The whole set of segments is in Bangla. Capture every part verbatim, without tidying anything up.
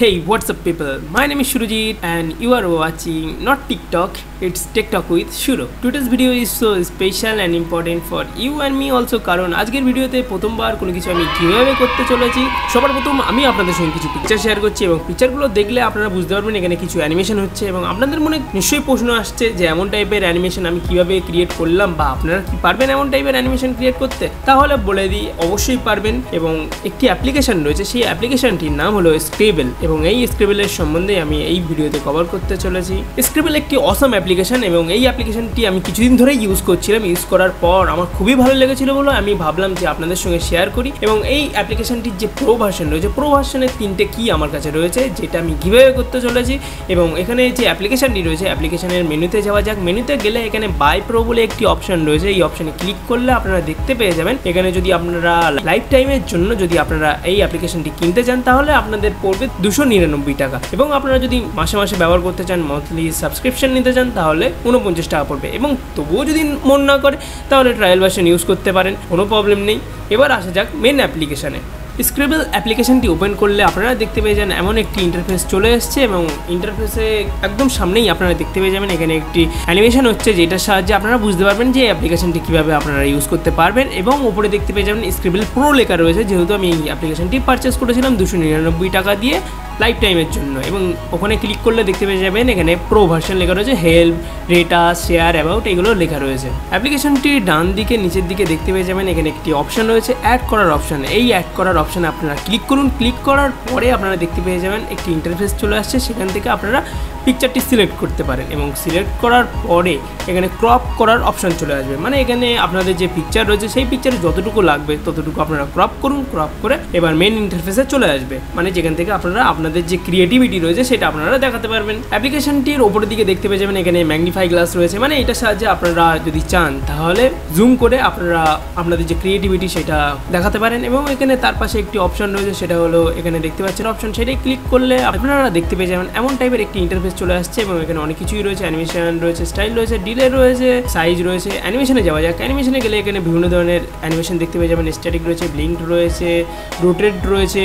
Hey, what's up people, my name is Shurujit and you are watching Not TikTok, it's TechTalk with Suro. Today's video is so special and important for you and me also কারণ আজকের ভিডিওতে প্রথমবার কোনো কিছু আমি কিভাবে করতে চলেছি সবার প্রথম আমি আপনাদের সঙ্গে কিছু পিকচার শেয়ার করছি এবং পিকচারগুলো দেখলে আপনারা বুঝতে পারবেন এখানে কিছু অ্যানিমেশন হচ্ছে এবং আপনাদের মনে নিশ্চয়ই প্রশ্ন আসছে যে এমন টাইপের অ্যানিমেশন আমি কিভাবে ক্রিয়েট করলাম বা আপনারা কি পারবেন এমন টাইপের অ্যানিমেশন ক্রিয়েট করতে তাহলে বলে দিই অবশ্যই পারবেন এবং একটি অ্যাপ্লিকেশন রয়েছে সেই অ্যাপ্লিকেশনটির নাম হলো Scribbler এবং এই স্ক্রিবলের সম্বন্ধে আমি এই ভিডিওতে কভার করতে চলেছি। স্ক্রিবল একটি অসাম অ্যাপ্লিকেশন এবং এই অ্যাপ্লিকেশনটি আমি কিছুদিন ধরে ইউজ করছিলাম ইউজ করার পর আমার খুবই ভালো লেগেছিল বলে আমি ভাবলাম যে আপনাদের সঙ্গে শেয়ার করি এবং এই অ্যাপ্লিকেশনটির যে প্রো ভার্সন রয়েছে প্রো ভার্সনের তিনটে কি আমার কাছে রয়েছে যেটা আমি গিভওয়ে করতে চলেছি এবং এখানে যে অ্যাপ্লিকেশনটি রয়েছে অ্যাপ্লিকেশনের মেনুতে যাওয়া যাক মেনুতে গেলে এখানে বাই প্রো বলে একটি অপশন রয়েছে এই অপশনে ক্লিক করলে আপনারা দেখতে পেয়ে যাবেন এখানে যদি আপনারা লাইফ টাইমের জন্য যদি আপনারা এই অ্যাপ্লিকেশনটি কিনতে চান তাহলে আপনাদের পড়বে দুশো নিরানব্বই টাকা এবং আপনারা যদি মাসে মাসে ব্যবহার করতে চান মান্থলি সাবস্ক্রিপশন নিতে চান তাহলে উনপঞ্চাশ টাকা পড়বে এবং তবুও যদি মন না করে তাহলে ট্রায়াল ভার্সন ইউজ করতে পারেন কোনো প্রবলেম নেই এবার আসা যাক মেন অ্যাপ্লিকেশানে স্ক্রিবল অ্যাপ্লিকেশনটি ওপেন করলে আপনারা দেখতে পেয়ে যান এমন একটি ইন্টারফেস চলে এসছে এবং ইন্টারফেসে একদম সামনেই আপনারা দেখতে পেয়ে যাবেন এখানে একটি অ্যানিমেশন হচ্ছে যেটার সাহায্যে আপনারা বুঝতে পারবেন যে অ্যাপ্লিকেশনটি কীভাবে আপনারা ইউজ করতে পারবেন এবং ওপরে দেখতে পেয়ে যাবেন স্ক্রিবল প্রো লেখা রয়েছে যেহেতু আমি এই অ্যাপ্লিকেশনটি পারচেস করেছিলাম দুশো নিরানব্বই টাকা দিয়ে লাইফ টাইমের জন্য এবং ওখানে ক্লিক করলে দেখতে পেয়ে যাবেন এখানে প্রো ভার্সন লেখা রয়েছে হেল্প রেটা শেয়ার অ্যাবাউট এগুলো লেখা রয়েছে অ্যাপ্লিকেশনটির ডান দিকে নিচের দিকে দেখতে পেয়ে যাবেন এখানে একটি অপশান রয়েছে অ্যাড করার অপশান এই অ্যাড করার অপশানে আপনারা ক্লিক করুন ক্লিক করার পরে আপনারা দেখতে পেয়ে যাবেন একটি ইন্টারফেস চলে আসছে সেখান থেকে আপনারা পিকচারটি সিলেক্ট করতে পারেন এবং সিলেক্ট করার পরে এখানে ক্রপ করার অপশান চলে আসবে মানে এখানে আপনাদের যে পিকচার রয়েছে সেই পিকচারে যতটুকু লাগবে ততটুকু আপনারা ক্রপ করুন ক্রপ করে এবার মেন ইন্টারফেসে চলে আসবে মানে যেখান থেকে আপনারা আপনাদের যে ক্রিয়েটিভিটি রয়েছে সেটা আপনারা দেখাতে পারবেন অ্যাপ্লিকেশনটির ওপরের দিকে দেখতে পেয়ে যাবেন এখানে ম্যাগনিফাই গ্লাস রয়েছে মানে এটার সাহায্যে আপনারা যদি চান তাহলে জুম করে আপনারা আপনাদের যে ক্রিয়েটিভিটি সেটা দেখাতে পারেন এবং এখানে তার পাশে একটি অপশান রয়েছে সেটা হলো এখানে দেখতে পাচ্ছেন অপশান সেটাই ক্লিক করলে আপনারা দেখতে পেয়ে যাবেন এমন টাইপের একটি ইন্টারফেস চলে আসছে এবং এখানে অনেক কিছুই রয়েছে অ্যানিমেশন রয়েছে স্টাইল রয়েছে ডিলে রয়েছে সাইজ রয়েছে অ্যানিমেশনে যাওয়া যাক অ্যানিমেশনে গেলে এখানে বিভিন্ন ধরনের অ্যানিমেশন দেখতে পেয়ে যাবেন স্ট্যাটিক রয়েছে ব্লিঙ্ক রয়েছে রোটেট রয়েছে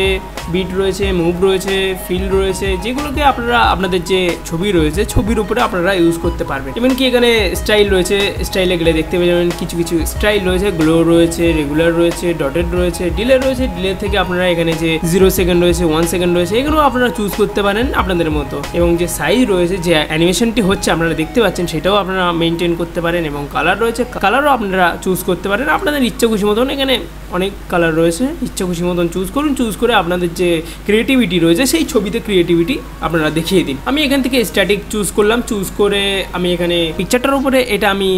বিট রয়েছে মুভ রয়েছে ফিল রয়েছে যেগুলোকে আপনারা আপনাদের যে ছবি রয়েছে ছবির উপরে আপনারা ইউজ করতে পারবেন এমনকি এখানে স্টাইল রয়েছে স্টাইলে গেলে দেখতে পেয়ে যাবেন কিছু কিছু স্টাইল রয়েছে গ্লো রয়েছে রেগুলার রয়েছে ডটেড রয়েছে ডিলে রয়েছে ডিলে থেকে আপনারা এখানে যে জিরো সেকেন্ড রয়েছে ওয়ান সেকেন্ড রয়েছে এগুলো আপনারা চুজ করতে পারেন আপনাদের মতো এবং যে সাইজ রয়েছে যে অ্যানিমেশনটি হচ্ছে আপনারা দেখতে পাচ্ছেন সেটাও আপনারা মেনটেন করতে পারেন এবং কালার রয়েছে কালারও আপনারা চুজ করতে পারেন আপনাদের ইচ্ছে খুশি মতন এখানে অনেক কালার রয়েছে ইচ্ছে খুশি মতন চুজ করুন চুজ করে আপনাদের যে ক্রিয়েটিভিটি রয়েছে সেই ছবিতে ক্রিয়েটিভিটি আপনারা দেখিয়ে দিন আমি এখান থেকে স্ট্যাটিক চুজ করলাম চুজ করে আমি এখানে পিকচারটার উপরে এটা আমি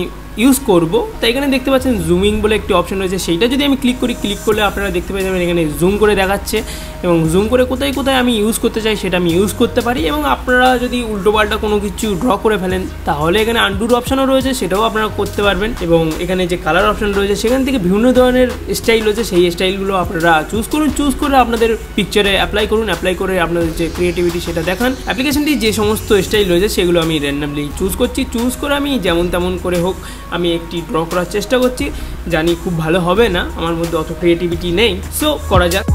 ইউজ করবো তাই এখানে দেখতে পাচ্ছেন জুমিং বলে একটি অপশন রয়েছে সেইটা যদি আমি ক্লিক করি ক্লিক করলে আপনারা দেখতে পেয়ে যাবেন এখানে জুম করে দেখাচ্ছে এবং জুম করে কোথায় কোথায় আমি ইউজ করতে চাই সেটা আমি ইউজ করতে পারি এবং আপনারা যদি উল্টোপাল্টা কোনো কিছু ড্র করে ফেলেন তাহলে এখানে আন্ডুর অপশানও রয়েছে সেটাও আপনারা করতে পারবেন এবং এখানে যে কালার অপশান রয়েছে সেখান থেকে বিভিন্ন ধরনের স্টাইল রয়েছে সেই স্টাইলগুলো আপনারা চুজ করুন চুজ করে আপনাদের পিকচারে অ্যাপ্লাই করুন অ্যাপ্লাই করে আপনাদের যে ক্রিয়েটিভিটি সেটা দেখান অ্যাপ্লিকেশনটি যে সমস্ত স্টাইল রয়েছে সেগুলো আমি র্যান্ডামলি চুজ করছি চুজ করে আমি যেমন তেমন করে হোক আমি একটি ড্র করার চেষ্টা করছি জানি খুব ভালো হবে না আমার মধ্যে অত ক্রিয়েটিভিটি নেই সো করা যাক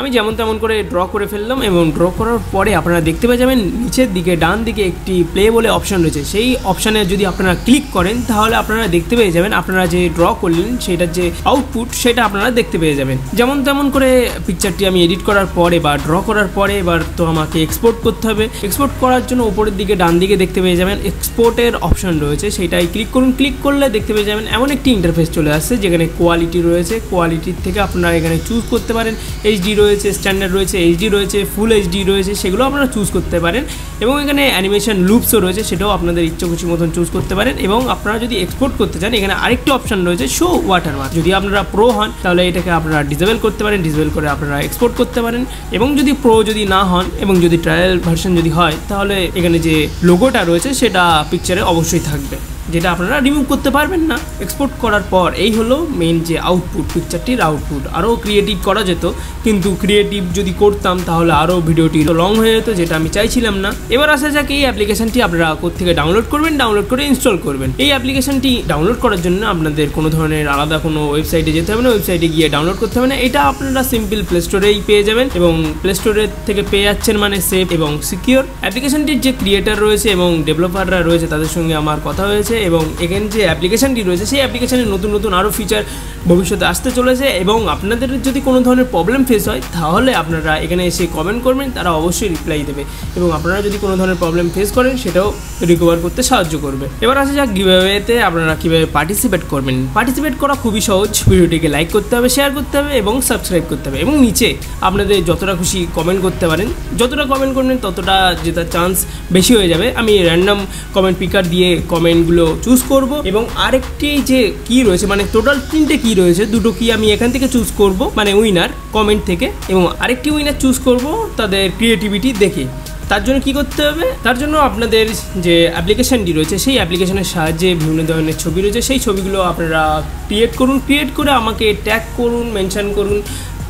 আমি যেমন তেমন করে ড্র করে ফেললাম এবং ড্র করার পরে আপনারা দেখতে পেয়ে যাবেন নিচের দিকে ডান দিকে একটি প্লে বলে অপশান রয়েছে সেই অপশানে যদি আপনারা ক্লিক করেন তাহলে আপনারা দেখতে পেয়ে যাবেন আপনারা যে ড্র করলেন সেটার যে আউটপুট সেটা আপনারা দেখতে পেয়ে যাবেন যেমন তেমন করে পিকচারটি আমি এডিট করার পরে বা ড্র করার পরে এবার তো আমাকে এক্সপোর্ট করতে হবে এক্সপোর্ট করার জন্য উপরের দিকে ডান দিকে দেখতে পেয়ে যাবেন এক্সপোর্টের অপশান রয়েছে সেটাই ক্লিক করুন ক্লিক করলে দেখতে পেয়ে যাবেন এমন একটি ইন্টারফেস চলে আসছে যেখানে কোয়ালিটি রয়েছে কোয়ালিটির থেকে আপনারা এখানে চুজ করতে পারেন এইচডি রয়েছে স্ট্যান্ডার্ড রয়েছে এইচডি রয়েছে ফুল এইচডি রয়েছে সেগুলো আপনারা চুজ করতে পারেন এবং এখানে অ্যানিমেশন লুপসও রয়েছে সেটাও আপনাদের ইচ্ছা খুশি মতন চুজ করতে পারেন এবং আপনারা যদি এক্সপোর্ট করতে চান এখানে আরেকটি অপশান রয়েছে শো ওয়াটারমার্ক যদি আপনারা প্রো হন তাহলে এটাকে আপনারা ডিসেবল করতে পারেন ডিসেবল করে আপনারা এক্সপোর্ট করতে পারেন এবং যদি প্রো যদি না হন এবং যদি ট্রায়াল ভার্সন যদি হয় তাহলে এখানে যে লোগোটা রয়েছে সেটা পিকচারে অবশ্যই থাকবে যেটা আপনারা রিমুভ করতে পারবেন না। এক্সপোর্ট করার পর এই হলো মেইন যে আউটপুট, পিকচারটির আউটপুট। আরও ক্রিয়েটিভ করা যেত, কিন্তু ক্রিয়েটিভ যদি করতাম তাহলে আরও ভিডিওটি লং হয়ে যেত, যেটা আমি চাইছিলাম না। এবার আসা যাক এই অ্যাপ্লিকেশনটি আপনারা কোথেকে ডাউনলোড করবেন, ডাউনলোড করে ইনস্টল করবেন। এই অ্যাপ্লিকেশনটি ডাউনলোড করার জন্য আপনাদের কোনো ধরনের আলাদা কোনো ওয়েবসাইটে যেতে হবে না, ওয়েবসাইটে গিয়ে ডাউনলোড করতে হবে না। এটা আপনারা সিম্পল প্লে স্টোরেই পেয়ে যাবেন এবং প্লে স্টোরের থেকে পেয়ে যাচ্ছেন, মানে সেফ এবং সিকিউর। অ্যাপ্লিকেশনটির যে ক্রিয়েটার রয়েছে এবং ডেভেলপাররা রয়েছে তাদের সঙ্গে আমার কথা হয়েছে, এবং এখান যে অ্যাপ্লিকেশনটি রয়েছে সেই অ্যাপ্লিকেশনের নতুন নতুন আরও ফিচার ভবিষ্যতে আসতে চলেছে। এবং আপনাদের যদি কোনো ধরনের প্রবলেম ফেস হয় তাহলে আপনারা এখানে এসে কমেন্ট করবেন, তারা অবশ্যই রিপ্লাই দেবে এবং আপনারা যদি কোনো ধরনের প্রবলেম ফেস করেন সেটাও রিকভার করতে সাহায্য করবে। এবার আসা যাক গিভওয়েতে আপনারা কীভাবে পার্টিসিপেট করবেন। পার্টিসিপেট করা খুবই সহজ, ভিডিওটিকে লাইক করতে হবে, শেয়ার করতে হবে এবং সাবস্ক্রাইব করতে হবে, এবং নিচে আপনাদের যতটা খুশি কমেন্ট করতে পারেন। যতটা কমেন্ট করবেন ততটা জেতার চান্স বেশি হয়ে যাবে। আমি র্যান্ডাম কমেন্ট পিকার দিয়ে কমেন্টগুলো চুজ করব এবং আরেকটি যে কি রয়েছে, মানে টোটাল তিনটে কি রয়েছে, দুটো কি আমি এখান থেকে চুজ করব, মানে উইনার কমেন্ট থেকে, এবং আরেকটি উইনার চুজ করব তাদের ক্রিয়েটিভিটি দেখে। তার জন্য কি করতে হবে, তার জন্য আপনাদের যে অ্যাপ্লিকেশানটি রয়েছে সেই অ্যাপ্লিকেশানের সাহায্যে বিভিন্ন ধরনের ছবি রয়েছে, সেই ছবিগুলো আপনারা ক্রিয়েট করুন। ক্রিয়েট করে আমাকে ট্যাগ করুন, মেনশান করুন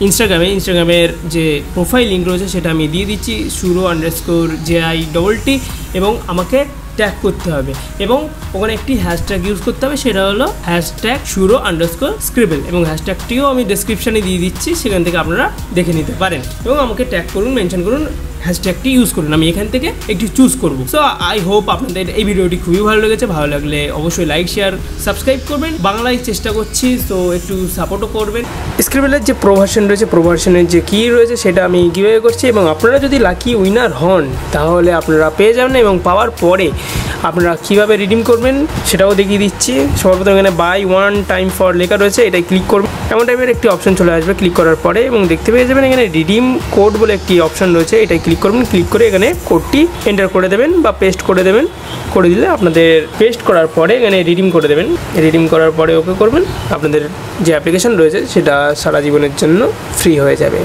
ইনস্টাগ্রামে। ইনস্টাগ্রামের যে প্রোফাইল লিঙ্ক রয়েছে সেটা আমি দিয়ে দিচ্ছি, Suro underscore J I double T, এবং আমাকে ট্যাগ করতে হবে এবং ওখানে একটি হ্যাশট্যাগ ইউজ করতে হবে, সেটা হলো হ্যাশট্যাগ সুরো আন্ডারস্কোর স্ক্রিবল, এবং হ্যাশট্যাগটিও আমি ডেসক্রিপশানে দিয়ে দিচ্ছি, সেখান থেকে আপনারা দেখে নিতে পারেন। এবং আমাকে ট্যাগ করুন, মেনশন করুন, হ্যাশট্যাগটি ইউজ করুন, আমি এখান থেকে একটি চুজ করব। সো আই হোপ আপনাদের এই ভিডিওটি খুবই ভালো লেগেছে। ভালো লাগলে অবশ্যই লাইক, শেয়ার, সাবস্ক্রাইব করবেন। বাংলায় চেষ্টা করছি, তো একটু সাপোর্টও করবেন। স্ক্রিবলের যে প্রো ভার্সন রয়েছে, প্রো ভার্সনের যে কি রয়েছে সেটা আমি গিভওয়ে করছি, এবং আপনারা যদি লাকি উইনার হন তাহলে আপনারা পেয়ে যাবেন, এবং পাওয়ার পরে আপনারা কীভাবে রিডিম করবেন সেটাও দেখিয়ে দিচ্ছি। সবার প্রথমে এখানে বাই ওয়ান টাইম ফর লেখা রয়েছে, এটাই ক্লিক করবেন। এমন টাইপের একটি অপশন চলে আসবে, ক্লিক করার পরে এবং দেখতে পেয়ে যাবেন এখানে রিডিম কোড বলে একটি অপশন রয়েছে, এটাই ক্লিক করবেন। ক্লিক করে এখানে কোডটি এন্টার করে দেবেন বা পেস্ট করে দেবেন, করে দিলে আপনাদের পেস্ট করার পরে এখানে রিডিম করে দেবেন। রিডিম করার পরে ওকে করবেন, আপনাদের যে অ্যাপ্লিকেশন রয়েছে সেটা সারা জীবনের জন্য ফ্রি হয়ে যাবে।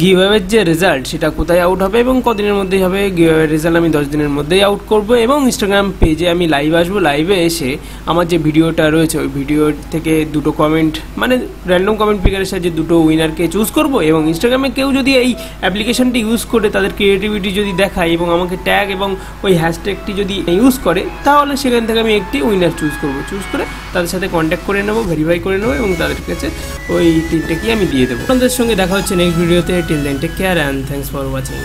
গিভওয়ের যে রেজাল্ট সেটা কোথায় আউট হবে এবং কদিনের মধ্যেই হবে, গিভওয়ের রেজাল্ট আমি দশ দিনের মধ্যেই আউট করব, এবং ইনস্টাগ্রাম পেজে আমি লাইভ আসবো। লাইভে এসে আমার যে ভিডিওটা রয়েছে ওই ভিডিও থেকে দুটো কমেন্ট, মানে র্যান্ডম কমেন্ট পিকারের সাহায্যে দুটো উইনারকে চুজ করব, এবং ইনস্টাগ্রামে কেউ যদি এই অ্যাপ্লিকেশনটি ইউজ করে তাদের ক্রিয়েটিভিটি যদি দেখায় এবং আমাকে ট্যাগ এবং ওই হ্যাশট্যাগটি যদি ইউজ করে তাহলে সেখান থেকে আমি একটি উইনার চুজ করব। চুজ করে তাদের সাথে কন্ট্যাক্ট করে নেব, ভেরিফাই করে নেব এবং তাদের কাছে ওই তিনটে কি আমি দিয়ে দেবো। আপনাদের সঙ্গে দেখা হচ্ছে নেক্সট ভিডিওতে। Till then take care and thanks for watching.